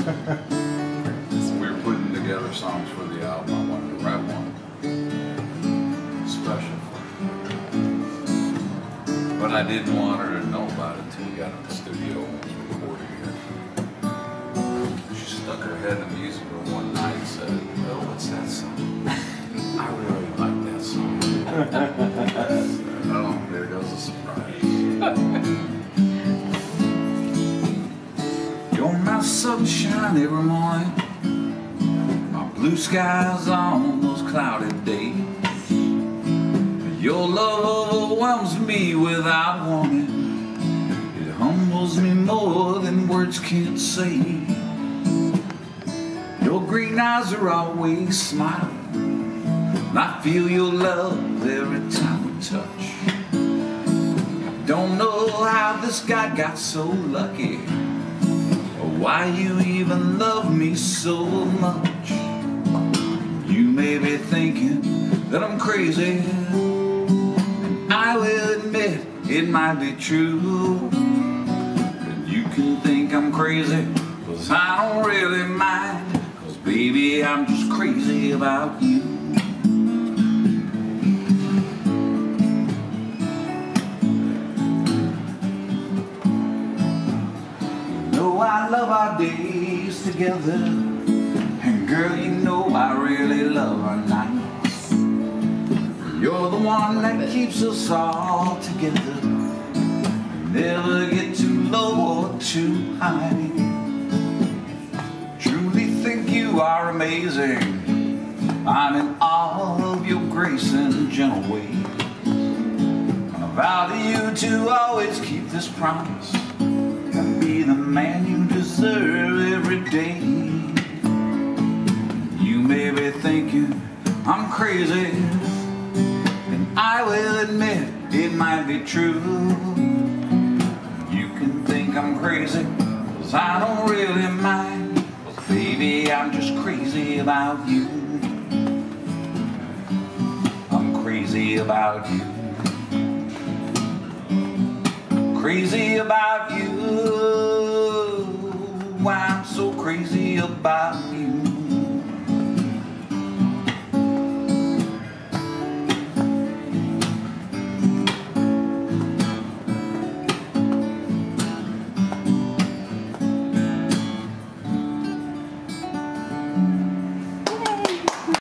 We were putting together songs for the album. I wanted to write one special for her. But I didn't want her to know about it until we got in the studio and was recording here. She stuck her head in the music room one night and said, "Oh, what's that song? I really like that song." Oh, there goes a surprise. My sunshine every morning, my blue skies on those cloudy days. Your love overwhelms me without warning. It humbles me more than words can say. Your green eyes are always smiling, and I feel your love every time we touch. I don't know how this guy got so lucky, why you even love me so much. You may be thinking that I'm crazy, and I will admit it might be true. But you can think I'm crazy, cause I don't really mind, cause baby I'm just crazy about you. I love our days together, and girl, you know I really love our nights. You're the one that keeps us all together, never get too low or too high. Truly think you are amazing, I'm in awe of your grace and gentle ways. I vow to you to always keep this promise, be the man you deserve every day. You may be thinking I'm crazy, and I will admit it might be true. You can think I'm crazy, cause I don't really mind, cause baby I'm just crazy about you. I'm crazy about you. Crazy about you, why I'm so crazy about you.